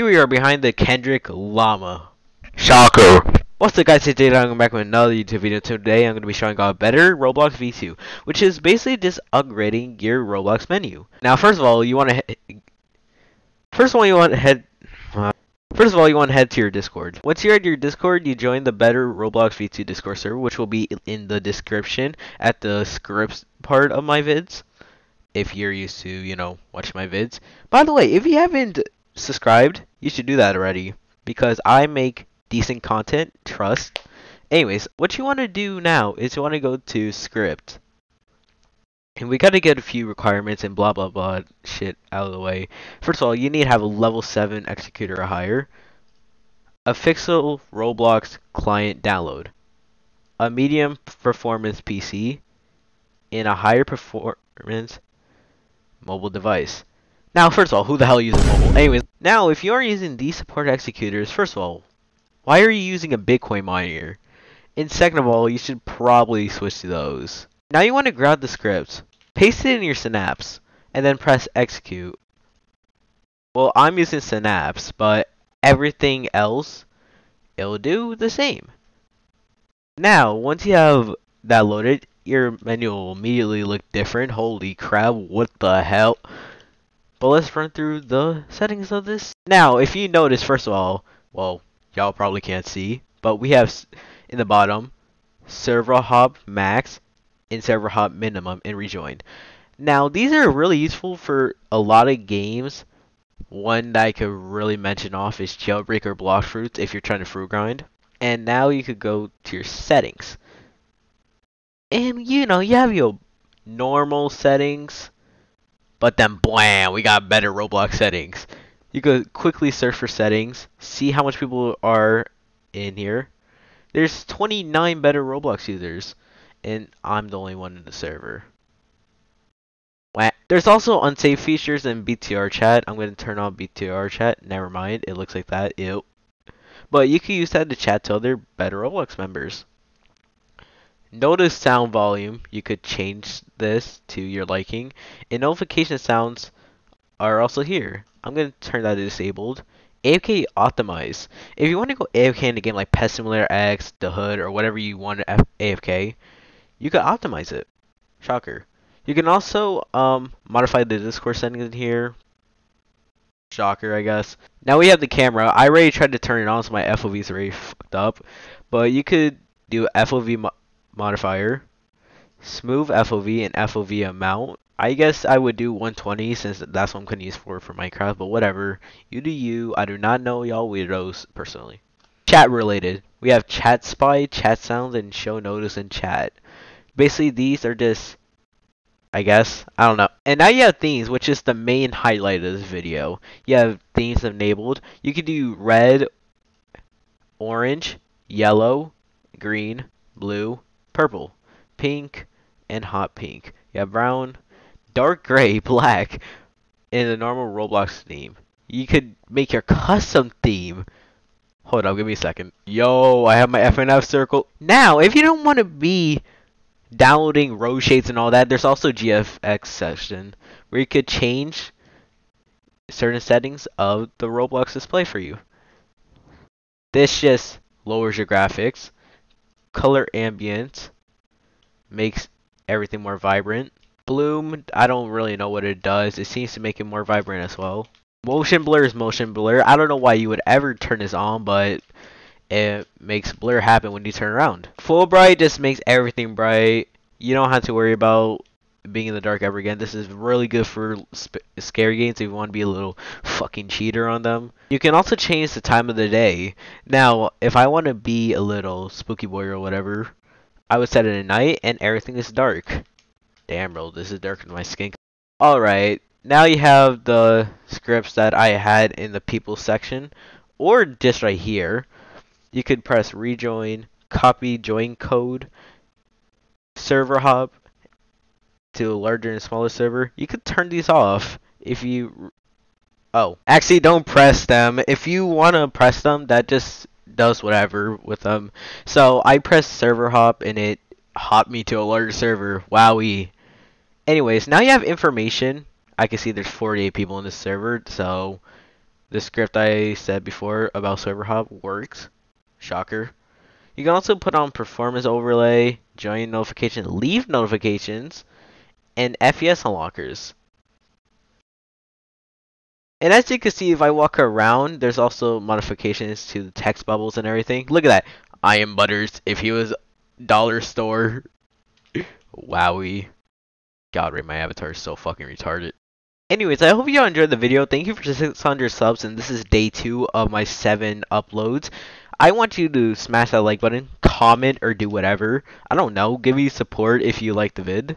Here we are behind the Kendrick Llama. Shocker. What's up guys, today I'm back with another YouTube video. Today I'm going to be showing you Better Roblox V2, which is basically just upgrading your Roblox menu. Now first of all, you want to head to your Discord. Once you're at your Discord, you join the Better Roblox V2 Discord server, which will be in the description at the scripts part of my vids. If you're used to, you know, watch my vids. By the way, if you haven't subscribed, you should do that already, because I make decent content, trust. Anyways, what you want to do now is you want to go to script. And we got to get a few requirements and blah, blah, blah shit out of the way. First of all, you need to have a level 7 executor or higher. A Pixel Roblox client download. A medium performance PC. And a higher performance mobile device. Now, first of all, who the hell uses mobile? Anyways, now if you are using these support executors, first of all, why are you using a Bitcoin miner? And second of all, you should probably switch to those. Now you want to grab the script, paste it in your Synapse, and then press execute. Well, I'm using Synapse, but everything else, it'll do the same. Now, once you have that loaded, your menu will immediately look different. Holy crap, what the hell? But let's run through the settings of this. Now, if you notice, first of all, well, y'all probably can't see, but we have in the bottom, server hop max, in server hop minimum, and rejoin. Now these are really useful for a lot of games. One that I could really mention off is Jailbreak or Blox Fruits if you're trying to fruit grind. And now you could go to your settings, and you know, you have your normal settings, but then blam, we got Better Roblox settings. You could quickly search for settings, see how much people are in here. There's 29 Better Roblox users, and I'm the only one in the server. What? There's also unsafe features and BTR chat. I'm going to turn on BTR chat. Never mind. It looks like that. Ew. But you can use that to chat to other Better Roblox members. Notice sound volume. You could change this to your liking. And notification sounds are also here. I'm going to turn that to disabled. AFK optimize. If you want to go AFK in a game like Pet Simulator X, The Hood, or whatever you want to AFK, you can optimize it. Shocker. You can also modify the Discord settings in here. Shocker, I guess. Now we have the camera. I already tried to turn it on, so my FOV is already fucked up. But you could do FOV modifier, smooth FOV, and FOV amount. I guess I would do 120 since that's what I'm going to use for Minecraft, but whatever. You do you. I do not know y'all weirdos personally. Chat related. We have chat spy, chat sounds, and show notice and chat. Basically, these are just, I guess, I don't know. And now you have themes, which is the main highlight of this video. You have themes enabled. You can do red, orange, yellow, green, blue, purple, pink, and hot pink. You have brown, dark gray, black, and the normal Roblox theme. You could make your custom theme. Hold up, give me a second. Yo, I have my FNF circle. Now, if you don't want to be downloading row shapes and all that, there's also GFX section where you could change certain settings of the Roblox display for you. This just lowers your graphics, color ambient, makes everything more vibrant. Bloom, I don't really know what it does. It seems to make it more vibrant as well. Motion blur is motion blur. I don't know why you would ever turn this on, but it makes blur happen when you turn around. Full bright just makes everything bright. You don't have to worry about being in the dark ever again. This is really good for scary games if you want to be a little fucking cheater on them. You can also change the time of the day. Now, if I want to be a little spooky boy or whatever, I would set it at night and everything is dark. Damn, bro, this is dark in my skin. Alright, now you have the scripts that I had in the people section, or just right here. You could press rejoin, copy join code, server hop to a larger and smaller server. You could turn these off if you... Oh, actually don't press them. If you want to press them, that just does whatever with them. So I press server hop and it hopped me to a larger server. Wowie. Anyways, now you have information. I can see there's 48 people in this server, so This script I said before about server hop works. Shocker. You can also put on performance overlay, join notification, leave notifications, and FES unlockers. And as you can see, if I walk around, there's also modifications to the text bubbles and everything. Look at that. I am Butters if he was dollar store. Wowie. God, Ray, my avatar is so fucking retarded. Anyways, I hope you all enjoyed the video. Thank you for 600 subs, and this is day 2 of my 7 uploads. I want you to smash that like button, comment, or do whatever. I don't know. Give me support if you like the vid.